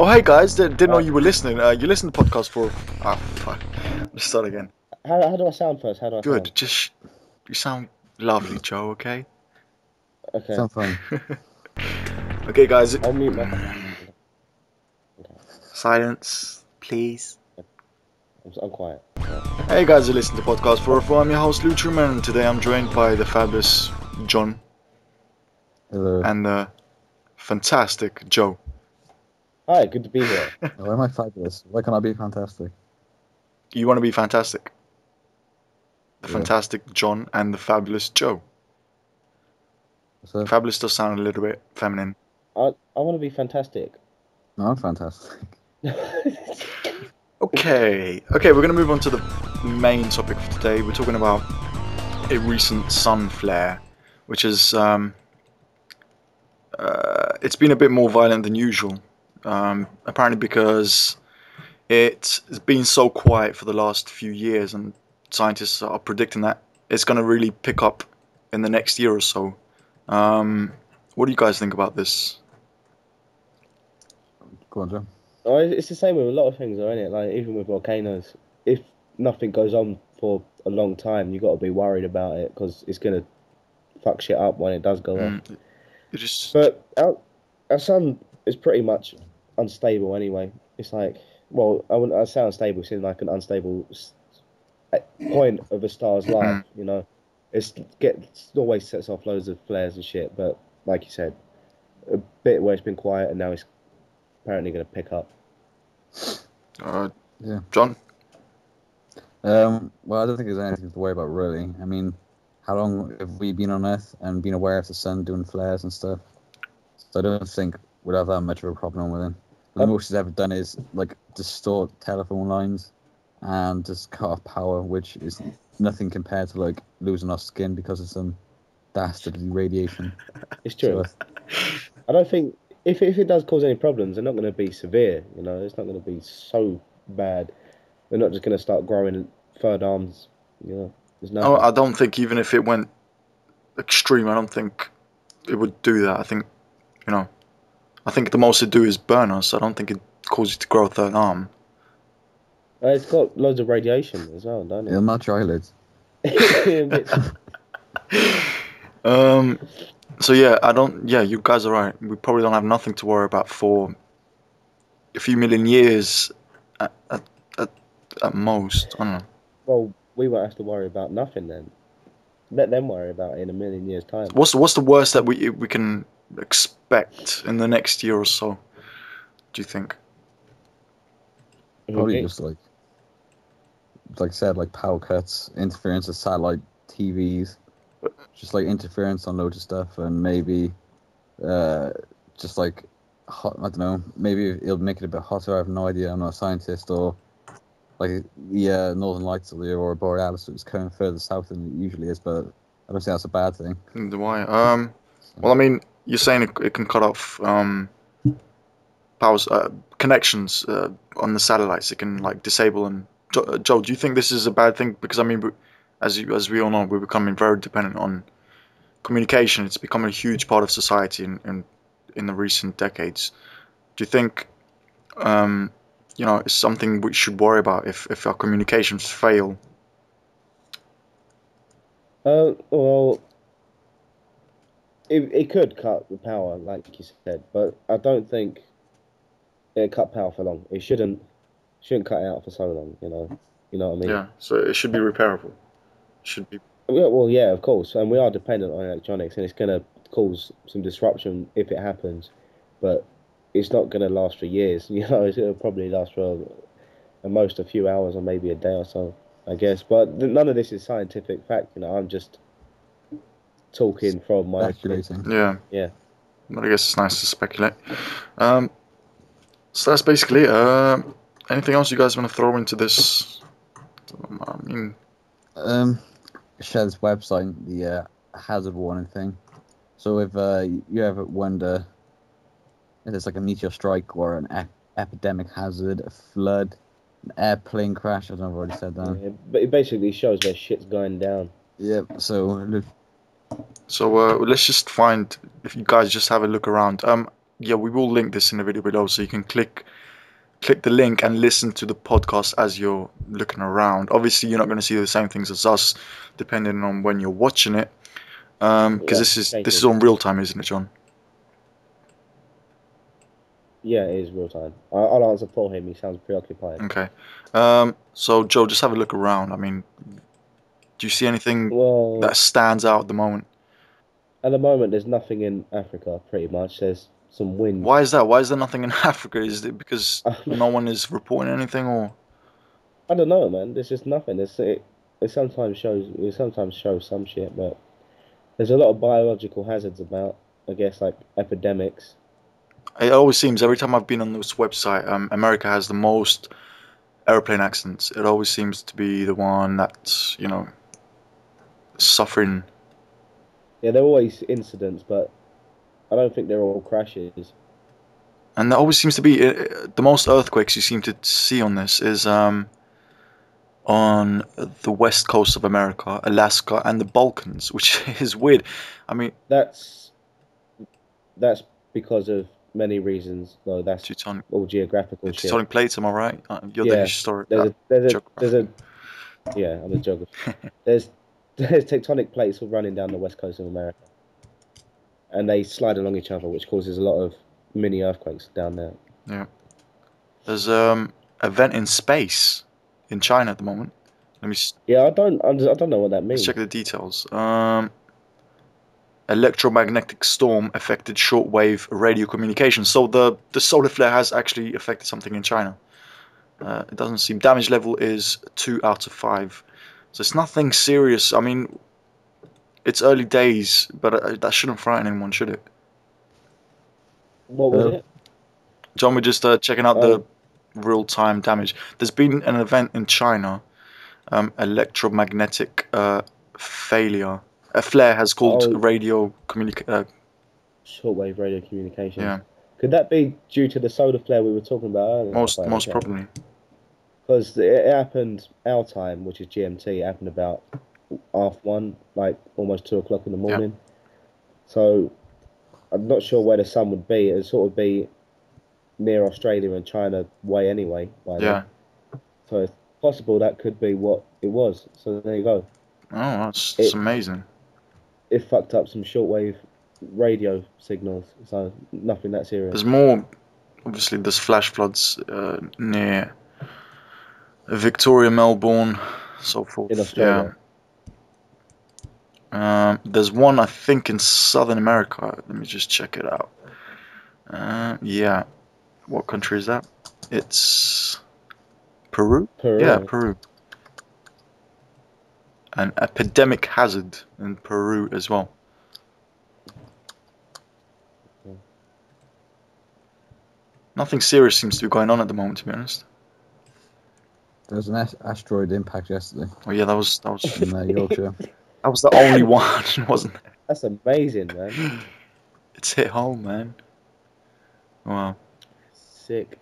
Oh, hey guys, didn't know you were listening. You listened to Podcast 4. Oh, fuck. Let's start again. How do I sound first? How do I sound? Good, just... You sound lovely, Joe, okay? Okay. Sounds fine. Okay, guys. I'll mute my... Silence, please. I'm quiet. Hey guys, you listen to Podcast 404. I'm your host, Luterman, and today I'm joined by the fabulous John. Hello. And the fantastic Joe. Hi, good to be here. Why am I fabulous? Why can't I be fantastic? You want to be fantastic? The fantastic John and the fabulous Joe. Fabulous does sound a little bit feminine. I want to be fantastic. No, I'm fantastic. Okay, we're going to move on to the main topic for today. We're talking about a recent sun flare, which is, it's been a bit more violent than usual. Apparently because it's been so quiet for the last few years, and scientists are predicting that it's going to really pick up in the next year or so. What do you guys think about this? Go on, John. Oh, it's the same with a lot of things, though, isn't it? Like, even with volcanoes, if nothing goes on for a long time, you got to be worried about it because it's going to fuck shit up when it does go on. But our sun is pretty much unstable anyway. It's like, well, I sound stable, it's in like an unstable point of a star's life, you know? It always sets off loads of flares and shit, but like you said, a bit where it's been quiet and now it's apparently going to pick up. Yeah. John? Well, I don't think there's anything to worry about, really. I mean, how long have we been on Earth and been aware of the sun doing flares and stuff? So I don't think we'd have that much of a problem with it. The most it's ever done is, like, distort telephone lines and just cut off power, which is nothing compared to, like, losing our skin because of some dastardly radiation. It's true. I don't think... If it does cause any problems, they're not going to be severe, you know. It's not going to be so bad. They're not just going to start growing third arms, you know. I don't think even if it went extreme, I don't think it would do that. I think, you know, I think the most it'd do is burn us. I don't think it'd cause you to grow a third arm. It's got loads of radiation as well, don't it? It'll match your eyelids. So yeah, you guys are right. We probably don't have nothing to worry about for a few million years at most. I don't know. Well, we won't have to worry about nothing then. Let them worry about it in a million years' time. What's the worst that we can expect in the next year or so? Do you think? Probably just like I said, like power cuts, interference with satellite TVs. Just like interference on loads of stuff, and maybe just like hot, I don't know, maybe it'll make it a bit hotter. I have no idea, I'm not a scientist. Or like the northern lights of the Aurora Borealis, which is coming further south than it usually is, but I don't think that's a bad thing. Neither do I. Well, I mean, you're saying it can cut off powers, connections on the satellites, it can like disable them. Joel, do you think this is a bad thing? Because I mean, as we all know, we're becoming very dependent on communication. It's become a huge part of society in the recent decades. Do you think, you know, it's something we should worry about if our communications fail? Well, it could cut the power, like you said, but I don't think it cut power for long. It shouldn't cut out for so long. You know what I mean? Yeah. So it should be repairable. Should be. Well, yeah, of course, and we are dependent on electronics, and it's going to cause some disruption if it happens, but it's not going to last for years, you know. It'll probably last for at most a few hours or maybe a day or so, I guess, but none of this is scientific fact, you know. I'm just talking from my experience. Yeah, but I guess it's nice to speculate. So that's basically it. Anything else you guys want to throw into this? I mean, share this website, the hazard warning thing. So if you ever wonder if there's like a meteor strike or an epidemic hazard, a flood, an airplane crash, I don't know if I've already said that. Yeah, but it basically shows where shit's going down. Yep, yeah, so... So let's just find... If you guys just have a look around. yeah, we will link this in the video below, so you can click the link and listen to the podcast as you're looking around. Obviously, you're not going to see the same things as us, depending on when you're watching it, because this is on real time, isn't it, John? Yeah, it is real time. I'll answer for him. He sounds preoccupied. Okay. So, Joe, just have a look around. I mean, do you see anything that stands out at the moment? At the moment, there's nothing in Africa, pretty much. There's some wind. Why is that? Why is there nothing in Africa? Is it because no one is reporting anything, or? I don't know, man. There's just nothing. It sometimes shows. It sometimes shows some shit, but there's a lot of biological hazards about. I guess like epidemics. It always seems, every time I've been on this website, America has the most airplane accidents. It always seems to be the one that's, you know, suffering. Yeah, they're always incidents, but I don't think they're all crashes. And there always seems to be, the most earthquakes you seem to see on this is on the west coast of America, Alaska, and the Balkans, which is weird. I mean... That's because of... many reasons, though. That's Teutonic, all geographical shit. Teutonic plates, am I right? You're the historic. Yeah, I'm a geographer. there's tectonic plates all running down the west coast of America, and they slide along each other, which causes a lot of mini earthquakes down there. Yeah, there's an event in space in China at the moment. Let me. Yeah, I don't know what that means. Let's check the details. Electromagnetic storm affected shortwave radio communication. So the solar flare has actually affected something in China. It doesn't seem. Damage level is 2 out of 5. So it's nothing serious. I mean, it's early days, but that shouldn't frighten anyone, should it? What was it? John, we're just checking out the real-time damage. There's been an event in China, electromagnetic failure. A flare has called radio communication. Shortwave radio communication. Yeah. Could that be due to the solar flare we were talking about earlier? Most probably. Because it happened our time, which is GMT, it happened about 1:30, like almost 2 o'clock in the morning. Yeah. So I'm not sure where the sun would be. It would sort of be near Australia and China way anyway. By then. So it's possible that could be what it was. So there you go. Oh, that's amazing. It fucked up some shortwave radio signals, so nothing that serious. There's more, obviously, there's flash floods near Victoria, Melbourne, so forth. In Australia. Yeah. There's one, I think, in Southern America. Let me just check it out. Yeah. What country is that? It's Peru? Yeah, Peru. An epidemic hazard in Peru as well. Okay. Nothing serious seems to be going on at the moment, to be honest. There was an asteroid impact yesterday. Oh yeah, that was in Yorkshire. That was the only one, wasn't it? That's amazing, man. It's hit home, man. Wow. Sick.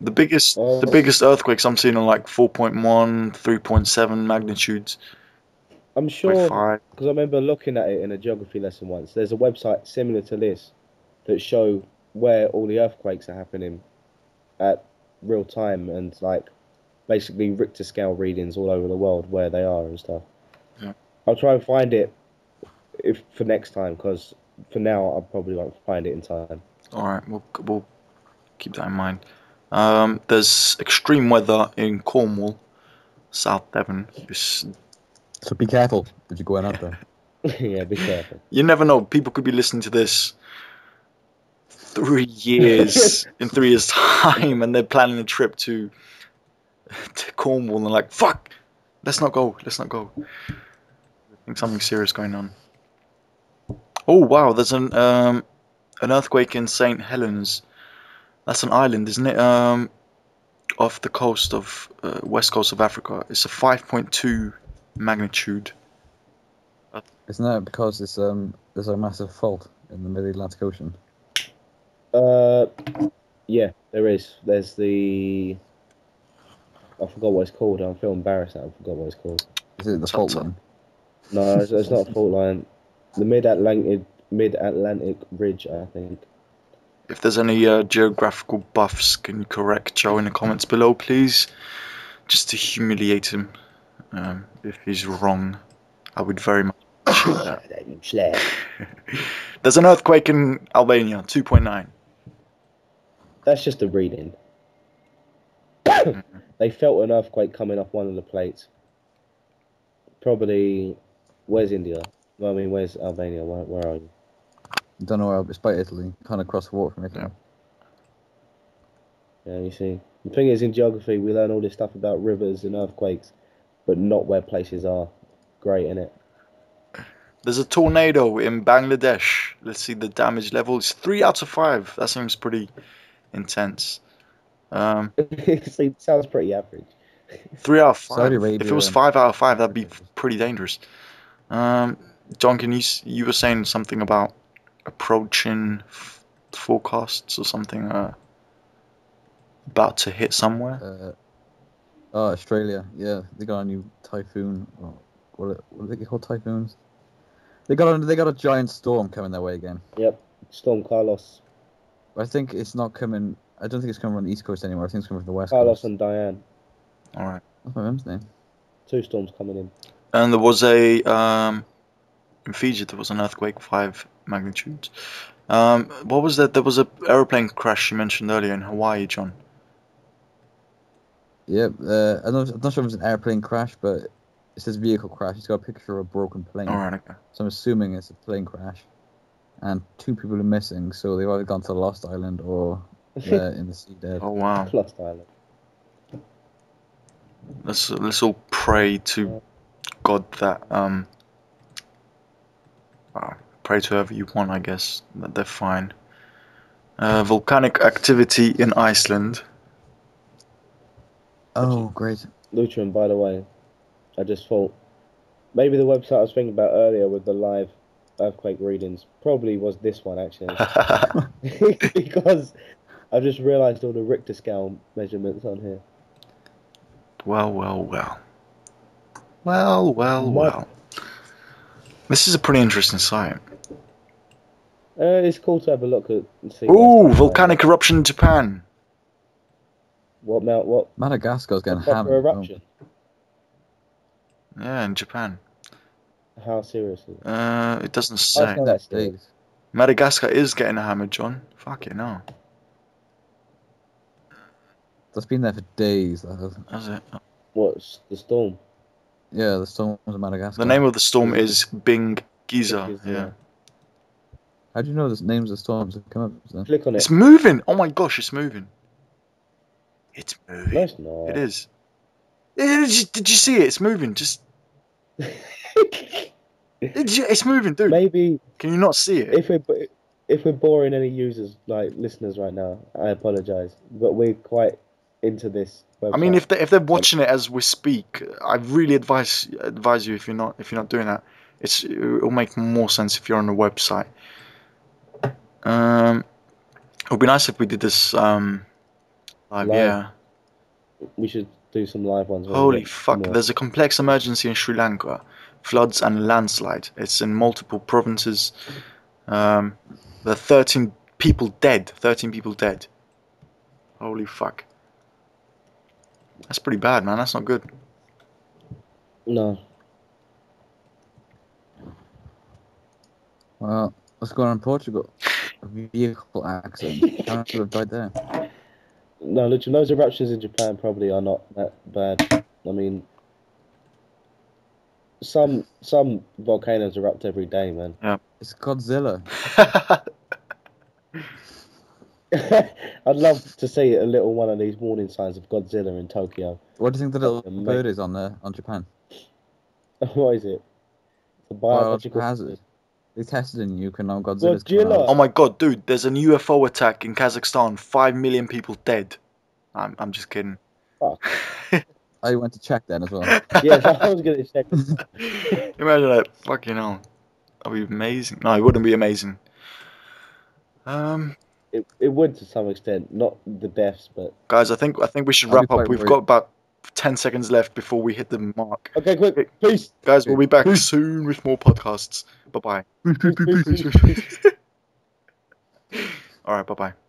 The biggest earthquakes I'm seeing are like 4.1, 3.7 magnitudes. I'm sure, because I remember looking at it in a geography lesson once. There's a website similar to this that show where all the earthquakes are happening at real time and like basically Richter scale readings all over the world where they are and stuff. Yeah. I'll try and find it for next time, because for now I probably won't find it in time. All right, we'll keep that in mind. There's extreme weather in Cornwall, South Devon. So be careful if you're going out there. Yeah, be careful. You never know. People could be listening to this 3 years in 3 years' time, and they're planning a trip to Cornwall, and they're like, "Fuck, let's not go. Let's not go." I think something serious going on. Oh wow, there's an earthquake in St. Helens. That's an island, isn't it? Off the coast of west coast of Africa. It's a 5.2 magnitude. Isn't that because it's there's a massive fault in the Mid Atlantic Ocean? Yeah, there is. There's the. I forgot what it's called. I feel embarrassed that I forgot what it's called. Is it the fault line? No, it's not a fault line. The Mid Atlantic Ridge, I think. If there's any geographical buffs can correct Joe in the comments below, please, just to humiliate him. If he's wrong, I would very much appreciate that. There's an earthquake in Albania, 2.9. That's just a reading. They felt an earthquake coming off one of the plates. Probably, where's India? Well, I mean, where's Albania? Where are you? Don't know, it's by Italy, kind of across the water from Italy. Yeah, you see. The thing is, in geography, we learn all this stuff about rivers and earthquakes, but not where places are. Great, innit? There's a tornado in Bangladesh. Let's see the damage level. It's 3 out of 5. That seems pretty intense. It sounds pretty average. 3 out of 5. If it was 5 out of 5, that'd be pretty dangerous. John, can you were saying something about approaching forecasts or something, about to hit somewhere? Australia, yeah, they got a new typhoon. What are they called, typhoons? They got a giant storm coming their way again. Yep, Storm Carlos. I think it's not coming. I don't think it's coming from the East Coast anymore. I think it's coming from the West Coast. Carlos and Diane. All right. That's my mum's name. 2 storms coming in. And there was a in Fiji. There was an earthquake, 5 magnitude. What was that? There was an aeroplane crash you mentioned earlier in Hawaii, John. Yeah, I'm not sure if it's an airplane crash, but it says vehicle crash. It's got a picture of a broken plane. All right, okay. So I'm assuming it's a plane crash, and 2 people are missing. So they've either gone to Lost Island or they're in the sea dead. Oh wow. Lost Island. Let's all pray to God that pray to whoever you want, I guess, that they're fine. Volcanic activity in Iceland. Oh, great. Luterman, by the way, I just thought maybe the website I was thinking about earlier with the live earthquake readings probably was this one, actually. Because I've just realised all the Richter scale measurements on here. Well, well, well. Well, well, well. This is a pretty interesting site. It's cool to have a look at and see. Ooh, volcanic eruption in Japan. What? Madagascar's going to have an eruption. Oh. Yeah, in Japan. How seriously? It doesn't say. Madagascar is getting hammered, John. Fuck it, no. That's been there for days. Has it? What's the storm? Yeah, the storm was in Madagascar. The name of the storm is Bing Giza. Yeah. How do you know the names of storms that come up? There? Click on it. It's moving. Oh my gosh, it's moving. It's moving. No, it's not. It is. Did you see it? It's moving. Just. It's moving, dude. Maybe. Can you not see it? If we're boring any users, like listeners, right now, I apologize, but we're quite into this website. I mean, if they're watching it as we speak, I really advise you, if you're not doing that, it'll make more sense if you're on the website. It would be nice if we did this. Live, yeah. We should do some live ones. Holy fuck, there's a complex emergency in Sri Lanka. Floods and landslide. It's in multiple provinces. There are 13 people dead. 13 people dead. Holy fuck. That's pretty bad, man. That's not good. No. Well, what's going on in Portugal? A vehicle accident. I should have died there. No, literally, those eruptions in Japan probably are not that bad. I mean, some volcanoes erupt every day, man. Yeah. It's Godzilla. I'd love to see a little one of these warning signs of Godzilla in Tokyo. What do you think the little bird is on there, on Japan? What is it? It's a biological hazard. They tested in you, now Godzilla's coming out. Oh my god, dude, there's a UFO attack in Kazakhstan, 5 million people dead. I'm just kidding. Fuck. I went to check then as well. Yeah, I was gonna check. Imagine that, fucking hell. That would be amazing. No, it wouldn't be amazing. It would to some extent, not the deaths, but guys, I think we should wrap up. We've got about 10 seconds left before we hit the mark. Okay, quick. Peace. Guys, we'll be back soon with more podcasts. Bye-bye. All right, bye-bye.